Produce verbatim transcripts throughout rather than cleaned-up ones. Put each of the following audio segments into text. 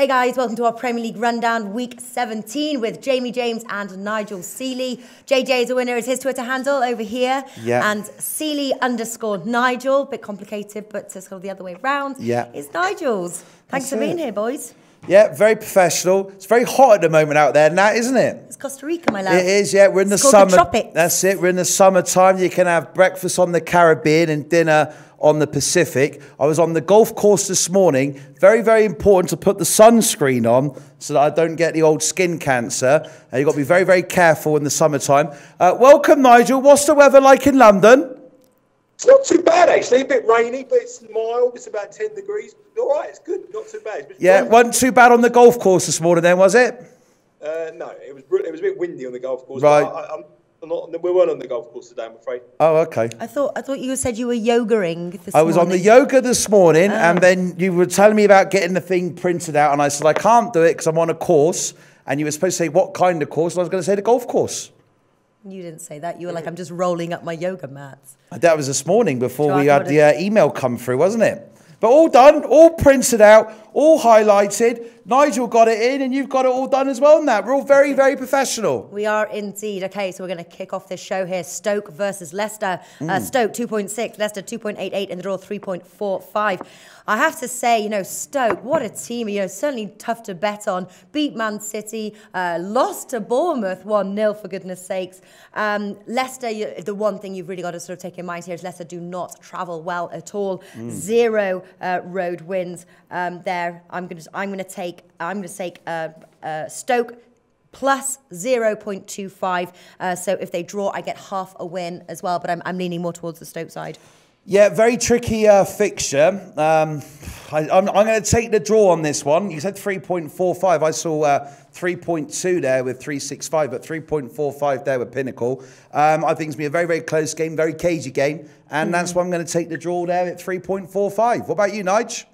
Hey guys, welcome to our Premier League Rundown Week seventeen with Jamie James and Nigel Seeley. J J is a winner, is his Twitter handle over here. Yeah. And Seeley underscore Nigel, bit complicated, but it's sort of the other way round. Yeah. It's Nigel's. Thanks That's for it. being here, boys. Yeah, very professional. It's very hot at the moment out there now, isn't it? It's Costa Rica, my love. It is, yeah. We're in it's the summer. The tropics. That's it. We're in the summertime. You can have breakfast on the Caribbean and dinner on the Pacific. I was on the golf course this morning. Very, very important to put the sunscreen on so that I don't get the old skin cancer. Uh, you've got to be very, very careful in the summertime. Uh, welcome, Nigel. What's the weather like in London? It's not too bad, actually. A bit rainy, but it's mild. It's about ten degrees. All right, it's good. Not too bad. It's yeah, it wasn't too bad on the golf course this morning then, was it? Uh, no, it was it was a bit windy on the golf course. Right. I, I'm, I'm not, we weren't on the golf course today, I'm afraid. Oh, okay. I thought I thought you said you were yogaing this morning. I was morning. on the yoga this morning, oh. and then you were telling me about getting the thing printed out, and I said, I can't do it because I'm on a course, and you were supposed to say, what kind of course? And I was going to say the golf course. You didn't say that. You were like, I'm just rolling up my yoga mats. That was this morning before we had the uh, email come through, wasn't it? But all done, all printed out, all highlighted. Nigel got it in and you've got it all done as well in that. We're all very, very professional. We are indeed. Okay, so we're going to kick off this show here. Stoke versus Leicester. Mm. Uh, Stoke two point six, Leicester two point eight eight and the draw three point four five. I have to say, you know, Stoke, what a team. You know, certainly tough to bet on. Beat Man City, uh, lost to Bournemouth one nil, for goodness sakes. Um, Leicester, you, the one thing you've really got to sort of take in mind here is Leicester do not travel well at all. Mm. Zero uh, road wins um, there. I'm going to I'm going to take I'm going to take uh, uh, Stoke plus zero point two five. Uh, so if they draw, I get half a win as well. But I'm, I'm leaning more towards the Stoke side. Yeah, very tricky uh, fixture. Um, I, I'm, I'm going to take the draw on this one. You said three point four five. I saw uh, three point two there with three six five, but three point four five there with Pinnacle. Um, I think it's going to be a very, very close game, very cagey game. And mm-hmm. that's why I'm going to take the draw there at three point four five. What about you, Nige?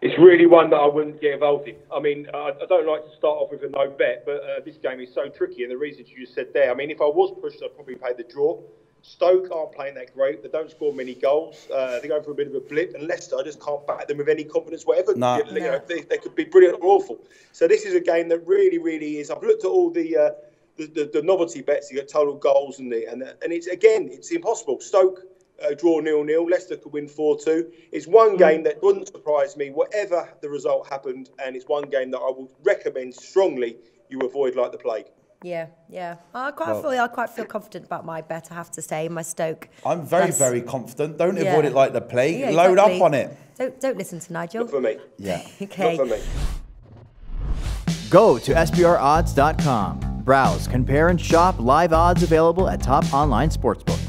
It's really one that I wouldn't get involved in. I mean, I, I don't like to start off with a no bet, but uh, this game is so tricky. And the reasons you just said there, I mean, if I was pushed, I'd probably pay the draw. Stoke aren't playing that great. They don't score many goals. Uh, they go for a bit of a blip. And Leicester, I just can't back them with any confidence, whatever. No. You know, they, they could be brilliant or awful. So this is a game that really, really is. I've looked at all the uh, the, the, the novelty bets. You got total goals and the and the, and it's again, it's impossible. Stoke uh, draw nil nil. Leicester could win four two. It's one game that wouldn't surprise me, whatever the result happened. And it's one game that I would recommend strongly you avoid like the plague. Yeah, yeah. I quite well, feel I quite feel confident about my bet, I have to say, my Stoke. I'm very, That's, very confident. Don't yeah. avoid it like the plague. Yeah, exactly. Load up on it. Don't don't listen to Nigel. Not for me. Yeah. Okay. Not for me. Go to S B R odds dot com. Browse, compare, and shop live odds available at top online sportsbooks.